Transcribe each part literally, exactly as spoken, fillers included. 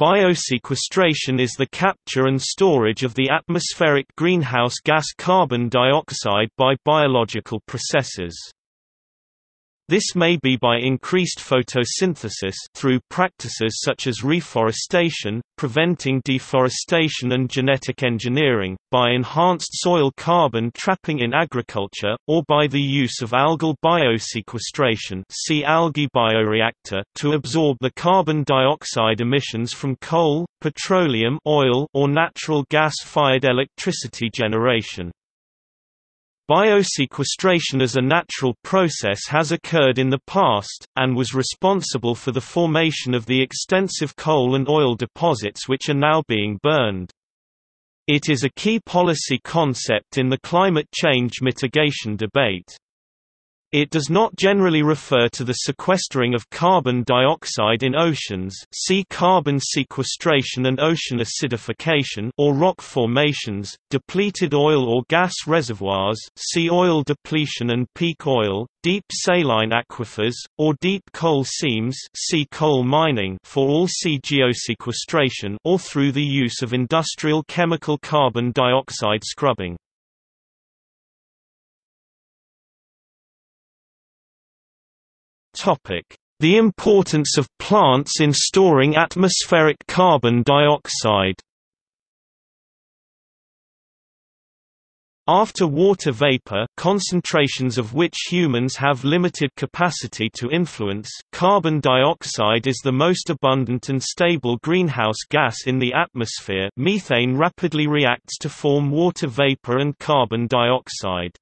Biosequestration is the capture and storage of the atmospheric greenhouse gas carbon dioxide by biological processes. This may be by increased photosynthesis through practices such as reforestation, preventing deforestation and genetic engineering, by enhanced soil carbon trapping in agriculture, or by the use of algal biosequestration, see algae bioreactor, to absorb the carbon dioxide emissions from coal, petroleum, oil, or natural gas-fired electricity generation. Biosequestration as a natural process has occurred in the past, and was responsible for the formation of the extensive coal and oil deposits which are now being burned. It is a key policy concept in the climate change mitigation debate. It does not generally refer to the sequestering of carbon dioxide in oceans, see carbon sequestration and ocean acidification, or rock formations, depleted oil or gas reservoirs, see oil depletion and peak oil, deep saline aquifers, or deep coal seams, see coal mining, for all see geosequestration, or through the use of industrial chemical carbon dioxide scrubbing. The importance of plants in storing atmospheric carbon dioxide. After water vapor, concentrations of which humans have limited capacity to influence, carbon dioxide is the most abundant and stable greenhouse gas in the atmosphere. Methane rapidly reacts to form water vapor and carbon dioxide.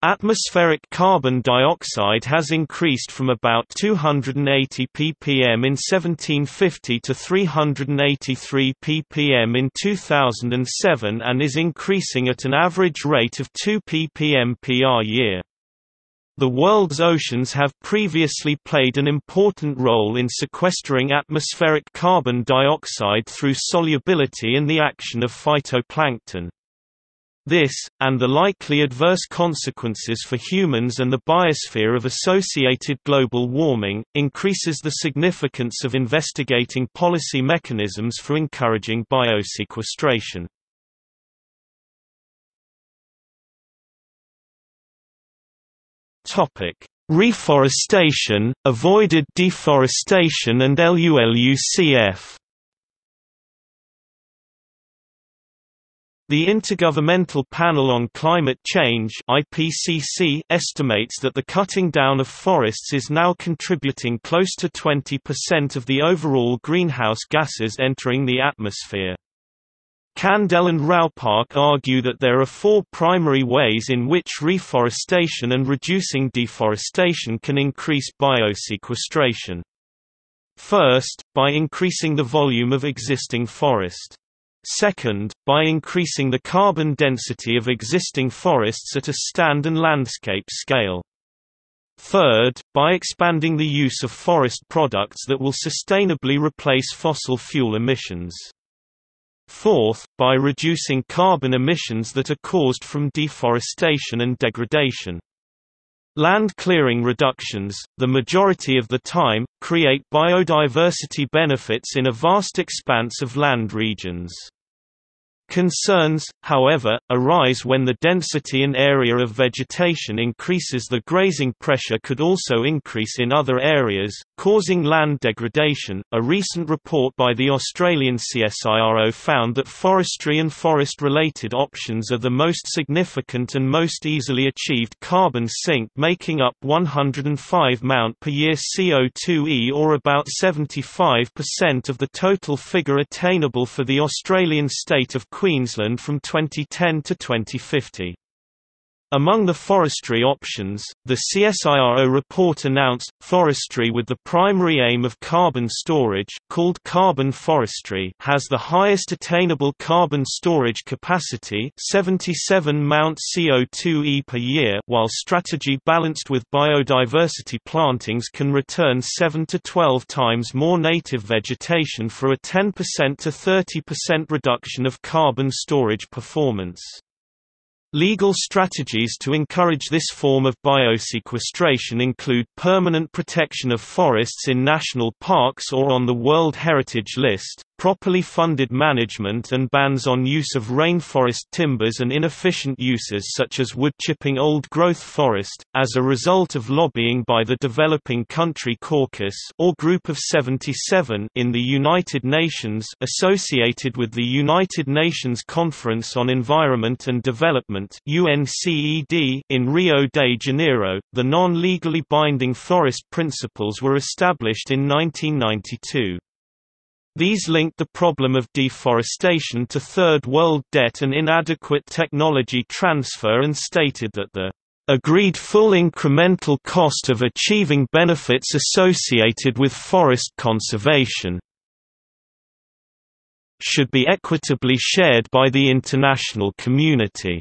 Atmospheric carbon dioxide has increased from about two hundred eighty p p m in seventeen fifty to three hundred eighty-three p p m in two thousand seven and is increasing at an average rate of two p p m per year. The world's oceans have previously played an important role in sequestering atmospheric carbon dioxide through solubility and the action of phytoplankton. This, and the likely adverse consequences for humans and the biosphere of associated global warming, increases the significance of investigating policy mechanisms for encouraging biosequestration. Reforestation, avoided deforestation and LULUCF. The Intergovernmental Panel on Climate Change (I P C C) estimates that the cutting down of forests is now contributing close to twenty percent of the overall greenhouse gases entering the atmosphere. Kandel and Rao Park argue that there are four primary ways in which reforestation and reducing deforestation can increase biosequestration. First, by increasing the volume of existing forest. Second, by increasing the carbon density of existing forests at a stand and landscape scale. Third, by expanding the use of forest products that will sustainably replace fossil fuel emissions. Fourth, by reducing carbon emissions that are caused from deforestation and degradation. Land clearing reductions, the majority of the time, create biodiversity benefits in a vast expanse of land regions. Concerns, however, arise when the density and area of vegetation increases. The grazing pressure could also increase in other areas, causing land degradation. A recent report by the Australian C S I R O found that forestry and forest-related options are the most significant and most easily achieved carbon sink, making up one hundred five million pounds per year C O two e, or about seventy-five percent of the total figure attainable for the Australian state of Queensland from twenty ten to twenty fifty. Among the forestry options, the C S I R O report announced forestry with the primary aim of carbon storage, called carbon forestry, has the highest attainable carbon storage capacity, seventy-seven million C O two e per year, while strategy balanced with biodiversity plantings can return seven to twelve times more native vegetation for a ten percent to thirty percent reduction of carbon storage performance. Legal strategies to encourage this form of biosequestration include permanent protection of forests in national parks or on the World Heritage List, properly funded management and bans on use of rainforest timbers and inefficient uses such as wood-chipping old-growth forest. As a result of lobbying by the Developing Country Caucus or Group of seventy-seven in the United Nations associated with the United Nations Conference on Environment and Development (U N C E D) in Rio de Janeiro, the non-legally binding forest principles were established in nineteen ninety-two. These linked the problem of deforestation to Third World debt and inadequate technology transfer and stated that the agreed full incremental cost of achieving benefits associated with forest conservation should be equitably shared by the international community.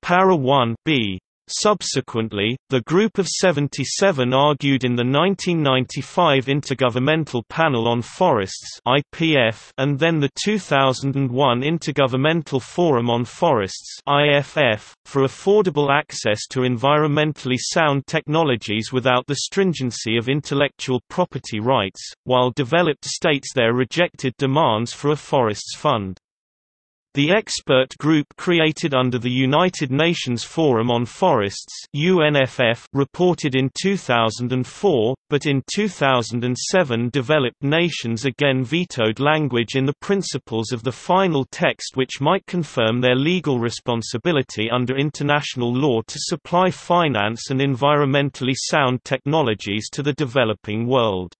Para one B. Subsequently, the Group of seventy-seven argued in the nineteen ninety-five Intergovernmental Panel on Forests (I P F) and then the two thousand one Intergovernmental Forum on Forests (I F F) for affordable access to environmentally sound technologies without the stringency of intellectual property rights, while developed states there rejected demands for a forests fund. The expert group created under the United Nations Forum on Forests (U N F F) reported in two thousand four, but in two thousand seven developed nations again vetoed language in the principles of the final text which might confirm their legal responsibility under international law to supply finance and environmentally sound technologies to the developing world.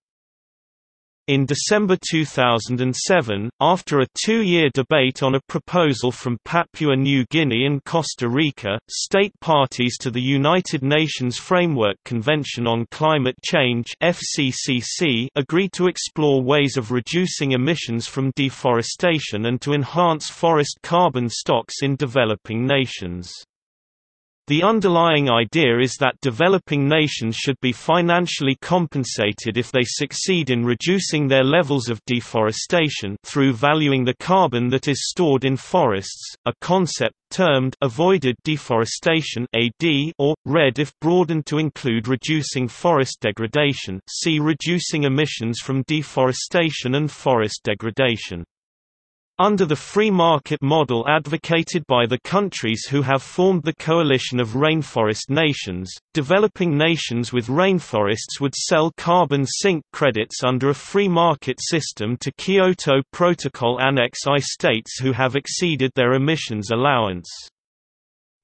In December two thousand seven, after a two-year debate on a proposal from Papua New Guinea and Costa Rica, state parties to the United Nations Framework Convention on Climate Change (F C C C) agreed to explore ways of reducing emissions from deforestation and to enhance forest carbon stocks in developing nations. The underlying idea is that developing nations should be financially compensated if they succeed in reducing their levels of deforestation through valuing the carbon that is stored in forests, a concept termed avoided deforestation (A D) or REDD if broadened to include reducing forest degradation. See reducing emissions from deforestation and forest degradation. Under the free market model advocated by the countries who have formed the Coalition of Rainforest Nations, developing nations with rainforests would sell carbon sink credits under a free market system to Kyoto Protocol Annex I states who have exceeded their emissions allowance.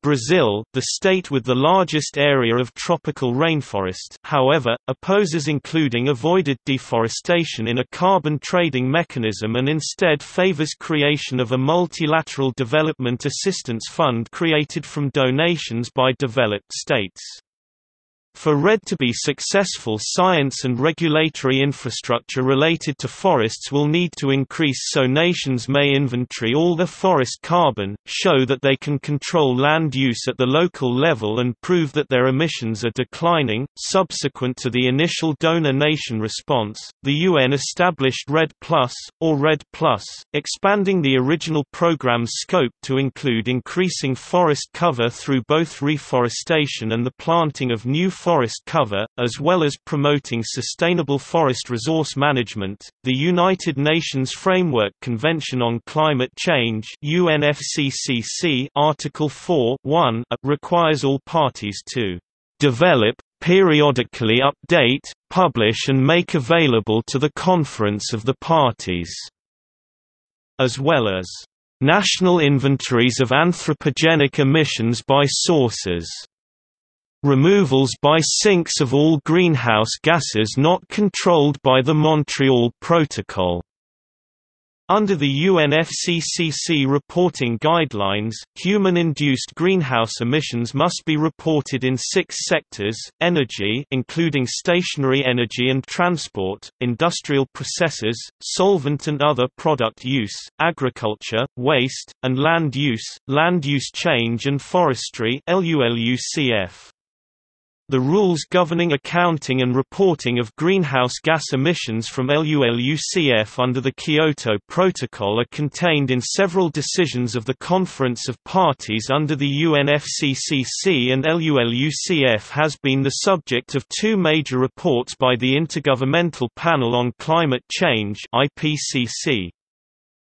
Brazil, the state with the largest area of tropical rainforest, however, opposes including avoided deforestation in a carbon trading mechanism and instead favors creation of a multilateral development assistance fund created from donations by developed states. For REDD to be successful, science and regulatory infrastructure related to forests will need to increase so nations may inventory all the forest carbon, show that they can control land use at the local level and prove that their emissions are declining. Subsequent to the initial donor nation response, the U N established REDD plus, or REDD plus, expanding the original program's scope to include increasing forest cover through both reforestation and the planting of new forest cover, as well as promoting sustainable forest resource management. The United Nations Framework Convention on Climate Change (U N F C C C) Article four point one requires all parties to develop, periodically update, publish, and make available to the Conference of the Parties, as well as national inventories of anthropogenic emissions by sources. Removals by sinks of all greenhouse gases not controlled by the Montreal Protocol. Under the U N F C C C reporting guidelines, human-induced greenhouse emissions must be reported in six sectors: energy, including stationary energy and transport, industrial processes, solvent and other product use, agriculture, waste, and land use, land use change and forestry (L U L U C F). The rules governing accounting and reporting of greenhouse gas emissions from L U L U C F under the Kyoto Protocol are contained in several decisions of the Conference of Parties under the U N F C C C, and L U L U C F has been the subject of two major reports by the Intergovernmental Panel on Climate Change I P C C.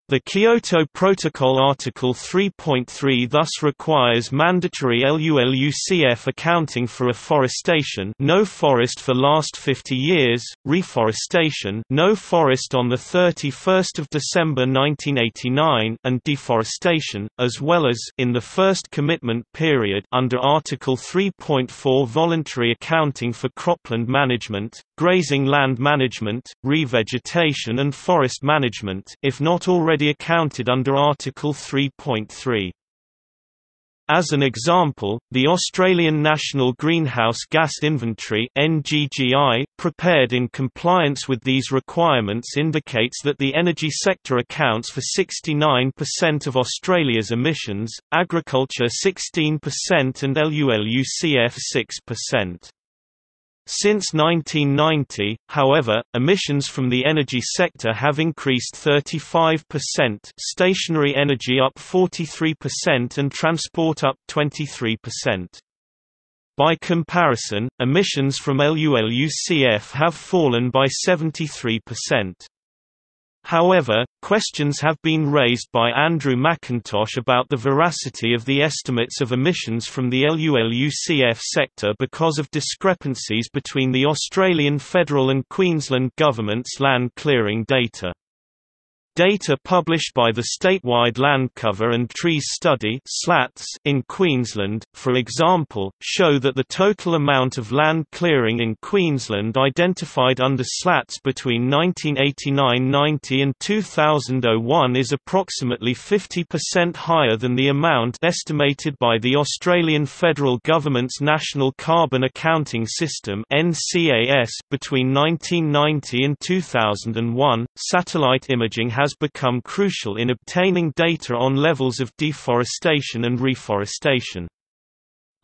The Kyoto Protocol Article three point three thus requires mandatory L U L U C F accounting for afforestation, no forest for last fifty years, reforestation, no forest on the thirty-first of December nineteen eighty-nine, and deforestation, as well as in the first commitment period under Article three point four voluntary accounting for cropland management, grazing land management, revegetation and forest management, if not already accounted under Article three point three. As an example, the Australian National Greenhouse Gas Inventory (N G G I), prepared in compliance with these requirements, indicates that the energy sector accounts for sixty-nine percent of Australia's emissions, agriculture sixteen percent and L U L U C F six percent. Since nineteen ninety, however, emissions from the energy sector have increased thirty-five percent, stationary energy up forty-three percent and transport up twenty-three percent. By comparison, emissions from L U L U C F have fallen by seventy-three percent. However, questions have been raised by Andrew McIntosh about the veracity of the estimates of emissions from the L U L U C F sector because of discrepancies between the Australian federal and Queensland governments' land clearing data. Data published by the Statewide Land Cover and Trees Study (SLATS) in Queensland, for example, show that the total amount of land clearing in Queensland identified under SLATS between nineteen eighty-nine ninety and two thousand one is approximately fifty percent higher than the amount estimated by the Australian Federal Government's National Carbon Accounting System (N C A S) between nineteen ninety and two thousand one. Satellite imaging has has become crucial in obtaining data on levels of deforestation and reforestation.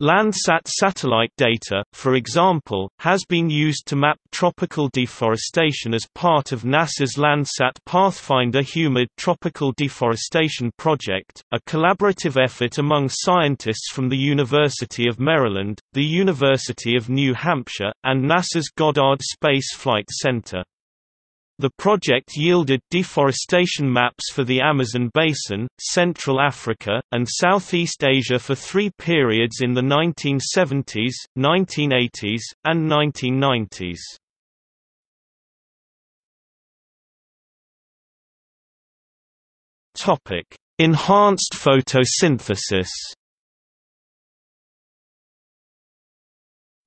Landsat satellite data, for example, has been used to map tropical deforestation as part of NASA's Landsat Pathfinder Humid Tropical Deforestation Project, a collaborative effort among scientists from the University of Maryland, the University of New Hampshire, and NASA's Goddard Space Flight Center. The project yielded deforestation maps for the Amazon basin, Central Africa, and Southeast Asia for three periods in the nineteen seventies, nineteen eighties, and nineteen nineties. Topic: Enhanced photosynthesis.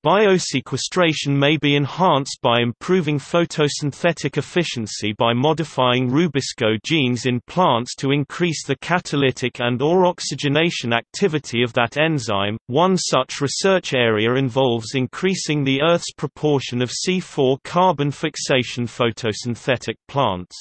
Biosequestration may be enhanced by improving photosynthetic efficiency by modifying rubisco genes in plants to increase the catalytic and/or oxygenation activity of that enzyme. One such research area involves increasing the Earth's proportion of C four carbon fixation photosynthetic plants.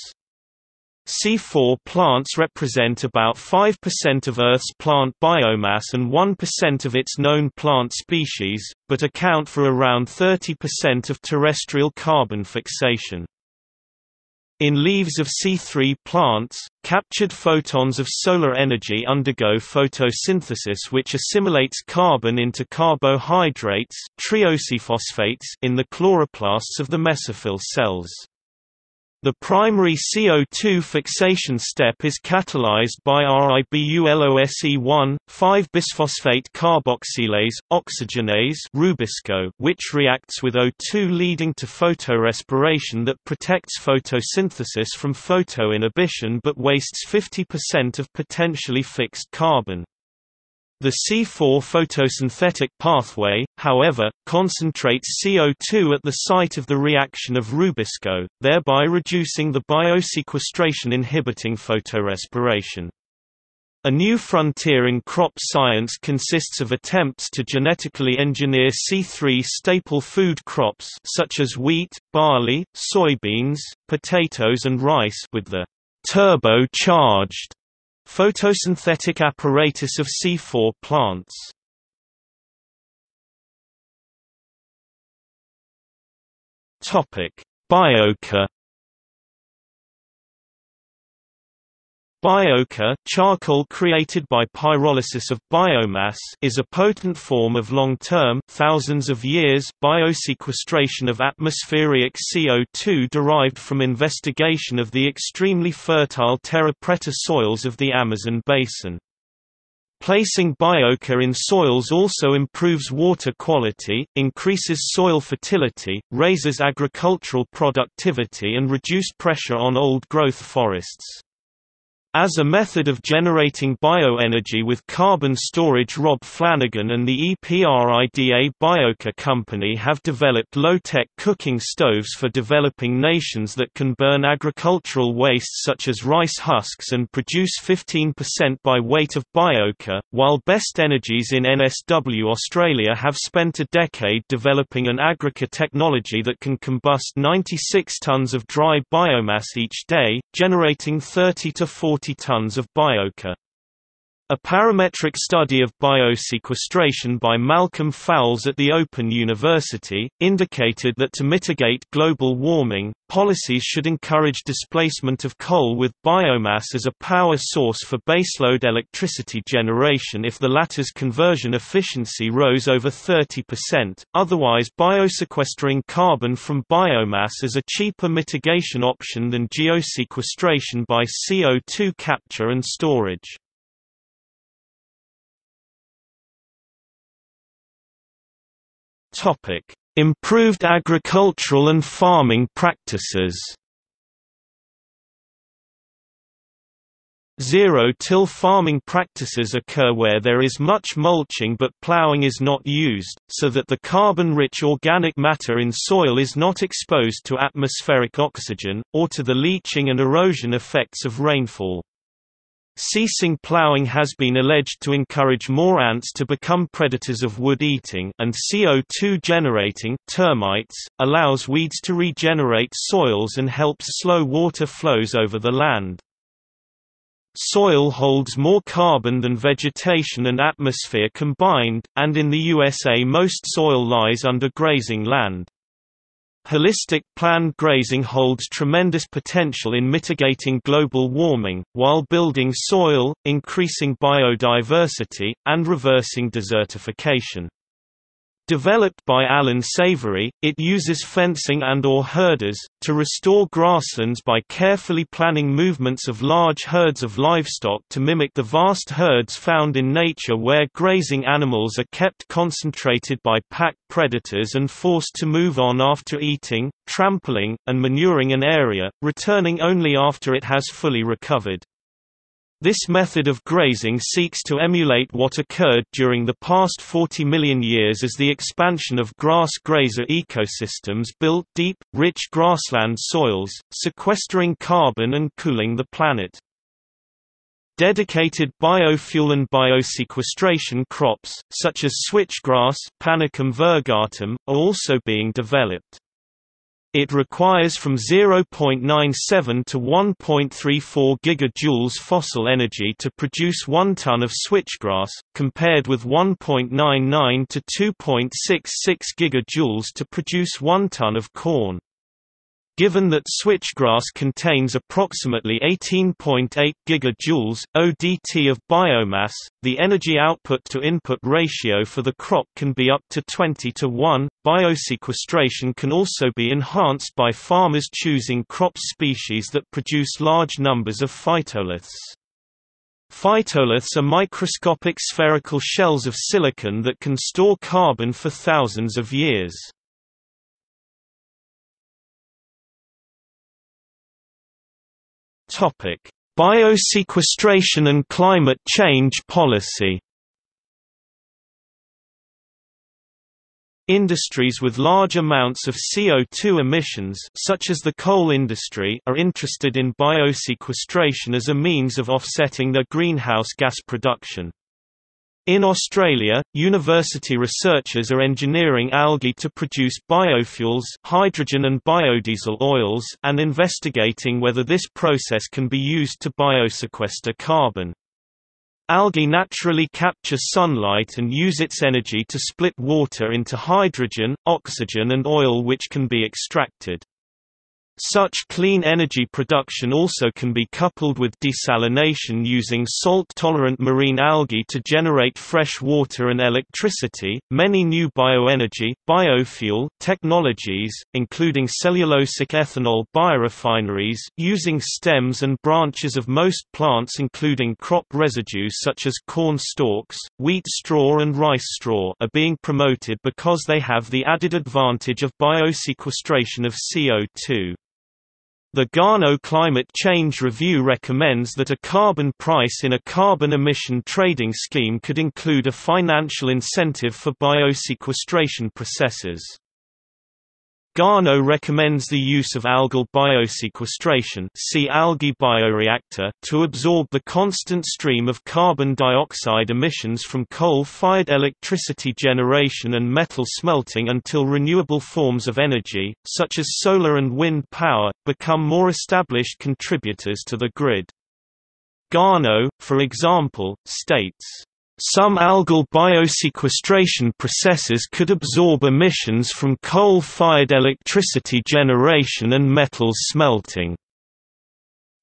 C four plants represent about five percent of Earth's plant biomass and one percent of its known plant species, but account for around thirty percent of terrestrial carbon fixation. In leaves of C three plants, captured photons of solar energy undergo photosynthesis, which assimilates carbon into carbohydrates triosiphosphates in the chloroplasts of the mesophyll cells. The primary C O two fixation step is catalyzed by ribulose one five bisphosphate carboxylase/oxygenase (rubisco), which reacts with O two, leading to photorespiration that protects photosynthesis from photoinhibition but wastes fifty percent of potentially fixed carbon. The C four photosynthetic pathway, however, concentrates C O two at the site of the reaction of rubisco, thereby reducing the biosequestration inhibiting photorespiration. A new frontier in crop science consists of attempts to genetically engineer C three staple food crops such as wheat, barley, soybeans, potatoes and rice with the turbocharged photosynthetic apparatus of C four plants. Biochar. Biochar, charcoal created by pyrolysis of biomass, is a potent form of long-term, thousands of years, biosequestration of atmospheric C O two derived from investigation of the extremely fertile terra preta soils of the Amazon basin. Placing biochar in soils also improves water quality, increases soil fertility, raises agricultural productivity and reduces pressure on old-growth forests. As a method of generating bioenergy with carbon storage, Rob Flanagan and the EPRIDA Biochar Company have developed low-tech cooking stoves for developing nations that can burn agricultural waste such as rice husks and produce fifteen percent by weight of biochar, while Best Energies in N S W Australia have spent a decade developing an agrichar technology that can combust ninety-six tonnes of dry biomass each day, generating thirty to forty tonnes of biochar. A parametric study of biosequestration by Malcolm Fowles at the Open University indicated that to mitigate global warming, policies should encourage displacement of coal with biomass as a power source for baseload electricity generation if the latter's conversion efficiency rose over thirty percent, otherwise biosequestering carbon from biomass is a cheaper mitigation option than geosequestration by C O two capture and storage. Improved agricultural and farming practices. Zero-till farming practices occur where there is much mulching but ploughing is not used, so that the carbon-rich organic matter in soil is not exposed to atmospheric oxygen, or to the leaching and erosion effects of rainfall. Ceasing ploughing has been alleged to encourage more ants to become predators of wood-eating and C O two-generating termites, allows weeds to regenerate soils and helps slow water flows over the land. Soil holds more carbon than vegetation and atmosphere combined, and in the U S A most soil lies under grazing land. Holistic planned grazing holds tremendous potential in mitigating global warming, while building soil, increasing biodiversity, and reversing desertification. Developed by Alan Savory, it uses fencing and/or herders, to restore grasslands by carefully planning movements of large herds of livestock to mimic the vast herds found in nature where grazing animals are kept concentrated by pack predators and forced to move on after eating, trampling, and manuring an area, returning only after it has fully recovered. This method of grazing seeks to emulate what occurred during the past forty million years as the expansion of grass grazer ecosystems built deep, rich grassland soils, sequestering carbon and cooling the planet. Dedicated biofuel and biosequestration crops, such as switchgrass, Panicum virgatum, are also being developed. It requires from zero point nine seven to one point three four gigajoules fossil energy to produce one ton of switchgrass, compared with one point nine nine to two point six six gigajoules to produce one ton of corn. Given that switchgrass contains approximately eighteen point eight gigajoules, O D T of biomass, the energy output to input ratio for the crop can be up to twenty to one. Biosequestration can also be enhanced by farmers choosing crop species that produce large numbers of phytoliths. Phytoliths are microscopic spherical shells of silicon that can store carbon for thousands of years. Topic: Biosequestration and climate change policy. Industries with large amounts of C O two emissions, such as the coal industry, are interested in biosequestration as a means of offsetting their greenhouse gas production. In Australia, university researchers are engineering algae to produce biofuels, hydrogen and biodiesel oils, and investigating whether this process can be used to biosequester carbon. Algae naturally capture sunlight and use its energy to split water into hydrogen, oxygen and oil, which can be extracted. Such clean energy production also can be coupled with desalination using salt-tolerant marine algae to generate fresh water and electricity. Many new bioenergy, biofuel technologies, including cellulosic ethanol biorefineries, using stems and branches of most plants including crop residues such as corn stalks, wheat straw and rice straw, are being promoted because they have the added advantage of biosequestration of C O two. The Garneau Climate Change Review recommends that a carbon price in a carbon emission trading scheme could include a financial incentive for biosequestration processes. Garneau recommends the use of algal biosequestration, see algae bioreactor, to absorb the constant stream of carbon dioxide emissions from coal-fired electricity generation and metal smelting until renewable forms of energy, such as solar and wind power, become more established contributors to the grid. Garneau, for example, states, "Some algal biosequestration processes could absorb emissions from coal-fired electricity generation and metals smelting."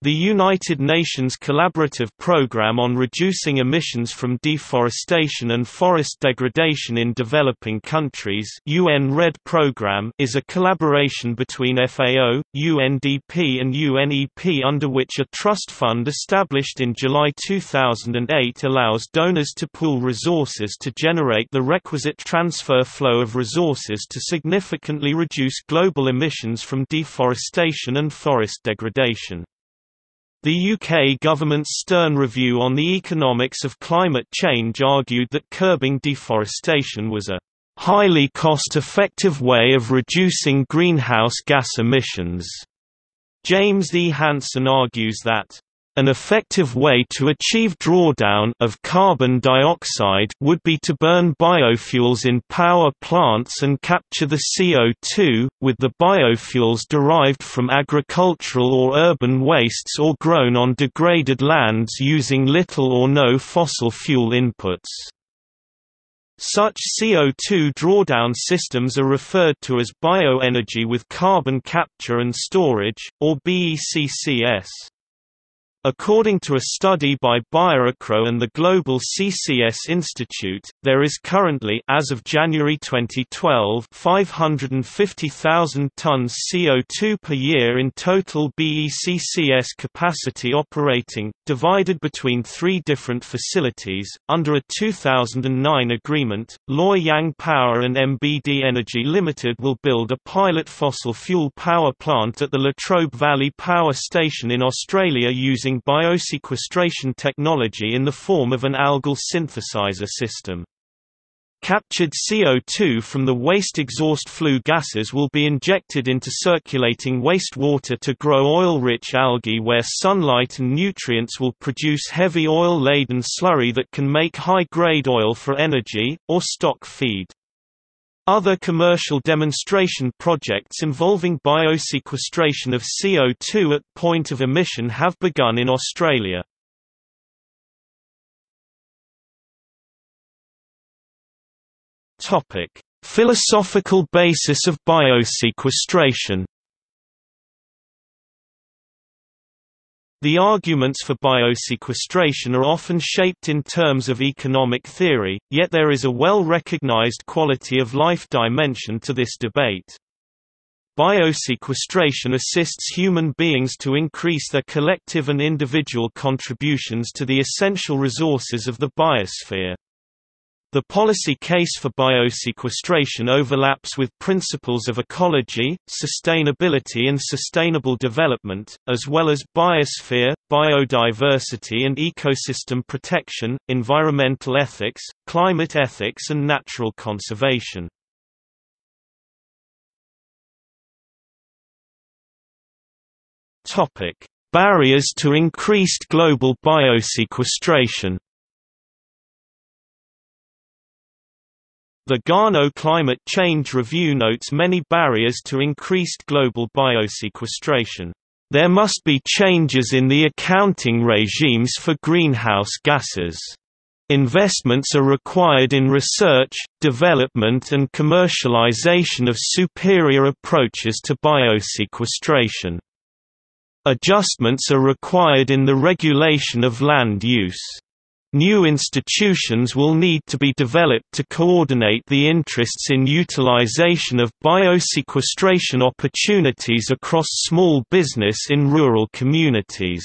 The United Nations Collaborative Programme on Reducing Emissions from Deforestation and Forest Degradation in Developing Countries (U N RED) Programme is a collaboration between F A O, U N D P and U N E P, under which a trust fund established in July two thousand eight allows donors to pool resources to generate the requisite transfer flow of resources to significantly reduce global emissions from deforestation and forest degradation. The U K government's Stern Review on the Economics of Climate Change argued that curbing deforestation was a highly cost-effective way of reducing greenhouse gas emissions. James E. Hansen argues that an effective way to achieve drawdown of carbon dioxide would be to burn biofuels in power plants and capture the C O two, with the biofuels derived from agricultural or urban wastes or grown on degraded lands using little or no fossil fuel inputs. Such C O two drawdown systems are referred to as bioenergy with carbon capture and storage, or B E C C S. According to a study by Bioacro and the Global C C S Institute, there is currently, as of January twenty twelve, five hundred fifty thousand tons C O two per year in total B E C C S capacity operating, divided between three different facilities. Under a two thousand nine agreement, Loy Yang Power and M B D Energy Limited will build a pilot fossil fuel power plant at the Latrobe Valley Power Station in Australia using biosequestration technology in the form of an algal synthesizer system. Captured C O two from the waste exhaust flue gases will be injected into circulating wastewater to grow oil-rich algae where sunlight and nutrients will produce heavy oil-laden slurry that can make high-grade oil for energy, or stock feed. Other commercial demonstration projects involving biosequestration of C O two at point of emission have begun in Australia. Topic: Philosophical basis of biosequestration. The arguments for biosequestration are often shaped in terms of economic theory, yet there is a well-recognized quality of life dimension to this debate. Biosequestration assists human beings to increase their collective and individual contributions to the essential resources of the biosphere. The policy case for biosequestration overlaps with principles of ecology, sustainability and sustainable development, as well as biosphere, biodiversity and ecosystem protection, environmental ethics, climate ethics and natural conservation. Topic: Barriers to increased global biosequestration. The Garneau Climate Change Review notes many barriers to increased global biosequestration. There must be changes in the accounting regimes for greenhouse gases. Investments are required in research, development and commercialization of superior approaches to biosequestration. Adjustments are required in the regulation of land use. New institutions will need to be developed to coordinate the interests in utilization of biosequestration opportunities across small business in rural communities.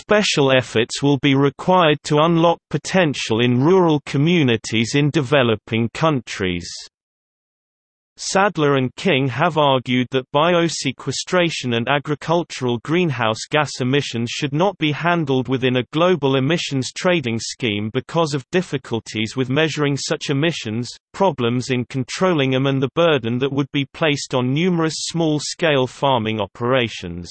Special efforts will be required to unlock potential in rural communities in developing countries. Sadler and King have argued that biosequestration and agricultural greenhouse gas emissions should not be handled within a global emissions trading scheme because of difficulties with measuring such emissions, problems in controlling them and the burden that would be placed on numerous small-scale farming operations.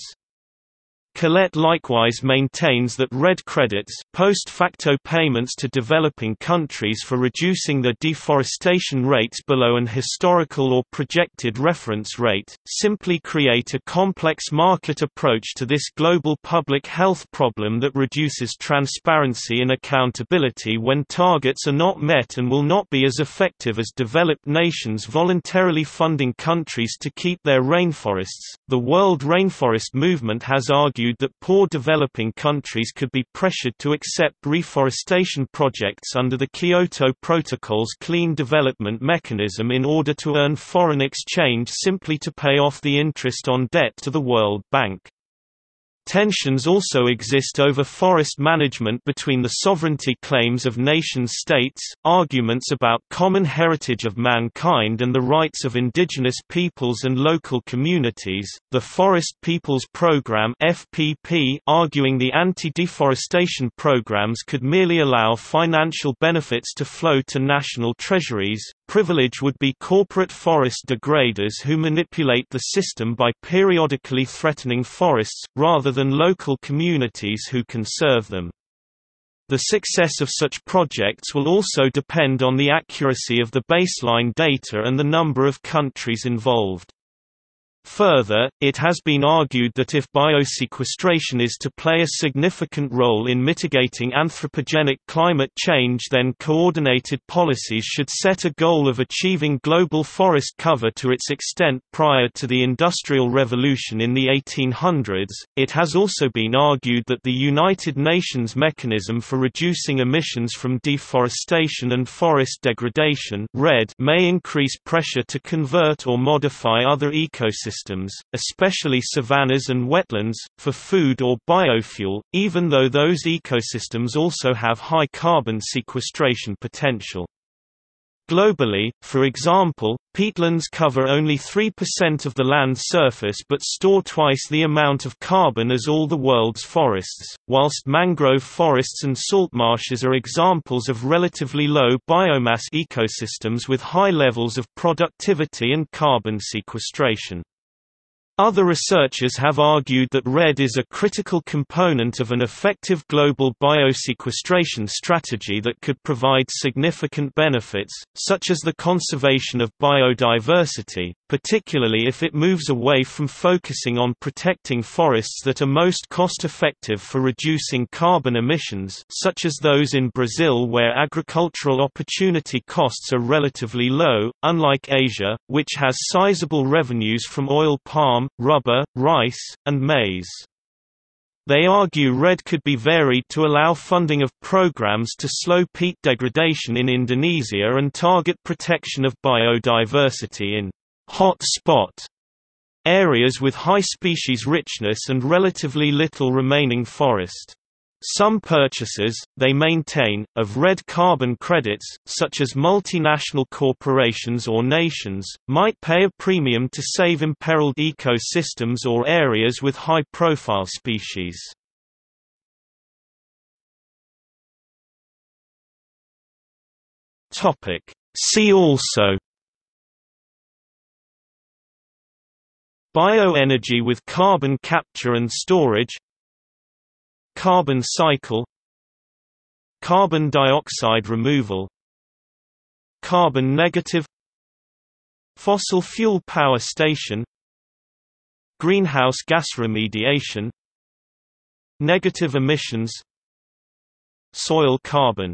Collette likewise maintains that REDD credits, post facto payments to developing countries for reducing their deforestation rates below an historical or projected reference rate, simply create a complex market approach to this global public health problem that reduces transparency and accountability when targets are not met and will not be as effective as developed nations voluntarily funding countries to keep their rainforests. The World Rainforest Movement has argued that poor developing countries could be pressured to accept reforestation projects under the Kyoto Protocol's Clean Development Mechanism in order to earn foreign exchange simply to pay off the interest on debt to the World Bank. Tensions also exist over forest management between the sovereignty claims of nation-states, arguments about common heritage of mankind and the rights of indigenous peoples and local communities. The Forest Peoples Program (F P P), arguing the anti-deforestation programs could merely allow financial benefits to flow to national treasuries. Privilege would be corporate forest degraders who manipulate the system by periodically threatening forests, rather than local communities who can serve them. The success of such projects will also depend on the accuracy of the baseline data and the number of countries involved. Further, it has been argued that if biosequestration is to play a significant role in mitigating anthropogenic climate change, then coordinated policies should set a goal of achieving global forest cover to its extent prior to the Industrial Revolution in the eighteen hundreds. It has also been argued that the United Nations Mechanism for Reducing Emissions from Deforestation and Forest Degradation (REDD) may increase pressure to convert or modify other ecosystems Systems, especially savannas and wetlands, for food or biofuel, even though those ecosystems also have high carbon sequestration potential. Globally, for example, peatlands cover only three percent of the land surface but store twice the amount of carbon as all the world's forests, whilst mangrove forests and saltmarshes are examples of relatively low biomass ecosystems with high levels of productivity and carbon sequestration. Other researchers have argued that REDD is a critical component of an effective global biosequestration strategy that could provide significant benefits, such as the conservation of biodiversity, particularly if it moves away from focusing on protecting forests that are most cost-effective for reducing carbon emissions, such as those in Brazil where agricultural opportunity costs are relatively low, unlike Asia, which has sizable revenues from oil palm, rubber, rice, and maize. They argue REDD could be varied to allow funding of programs to slow peat degradation in Indonesia and target protection of biodiversity in hot spot areas with high species richness and relatively little remaining forest. Some purchases, they maintain, of REDD carbon credits, such as multinational corporations or nations, might pay a premium to save imperiled ecosystems or areas with high-profile species. See also: bioenergy with carbon capture and storage, carbon cycle, carbon dioxide removal, carbon negative, fossil fuel power station, greenhouse gas remediation, negative emissions, soil carbon.